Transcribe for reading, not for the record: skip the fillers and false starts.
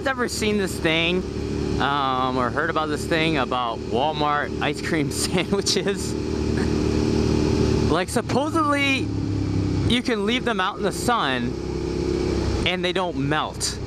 guys ever seen this thing or heard about this thing about Walmart ice cream sandwiches? Like, supposedly you can leave them out in the sun and they don't melt.